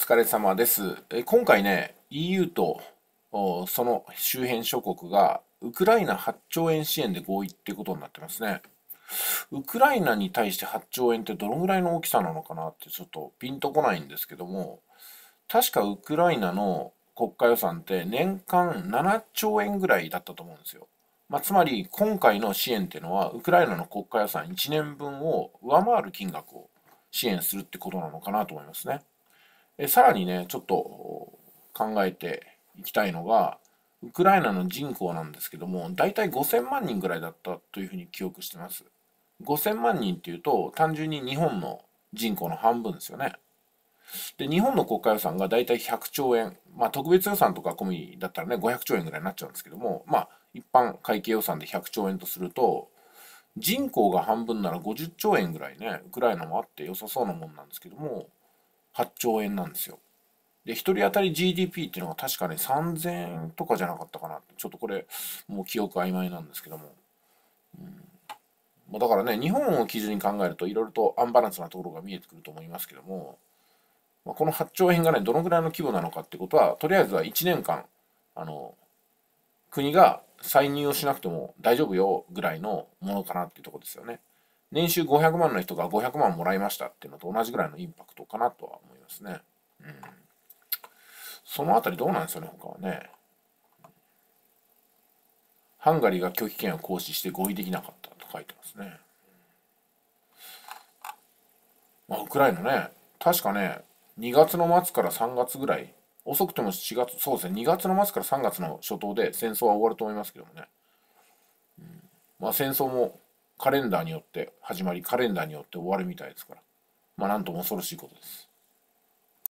お疲れ様です。今回ね、EU とその周辺諸国がウクライナ8兆円支援で合意っていうことになってますね。ウクライナに対して8兆円ってどのぐらいの大きさなのかなってちょっとピンとこないんですけども、確かウクライナの国家予算って年間7兆円ぐらいだったと思うんですよ。つまり今回の支援っていうのはウクライナの国家予算1年分を上回る金額を支援するってことなのかなと思いますね。さらにね、ちょっと考えていきたいのが、ウクライナの人口なんですけども、だいたい5000万人ぐらいだったというふうに記憶してます。5000万人っていうと、単純に日本の人口の半分ですよね。で、日本の国家予算がだいたい100兆円、特別予算とか込みだったらね、500兆円ぐらいになっちゃうんですけども、一般会計予算で100兆円とすると、人口が半分なら50兆円ぐらいね、ウクライナもあって良さそうなもんなんですけども、8兆円なんですよ。で、1人当たり GDP っていうのが確かね、3000円とかじゃなかったかな。ちょっとこれ、もう記憶曖昧なんですけども。だからね、日本を基準に考えると、いろいろとアンバランスなところが見えてくると思いますけども、この8兆円がね、どのぐらいの規模なのかってことは、とりあえずは1年間、国が歳入をしなくても大丈夫よぐらいのものかなっていうところですよね。年収500万の人が500万もらいましたっていうのと同じぐらいのインパクトかなとは思いますね。そのあたりどうなんですよね、他はね。ハンガリーが拒否権を行使して合意できなかったと書いてますね。ウクライナね、確かね、2月の末から3月ぐらい、遅くても4月、そうですね、2月の末から3月の初頭で戦争は終わると思いますけどもね。戦争もカレンダーによって始まり、カレンダーによって終わるみたいですから、なんとも恐ろしいことです。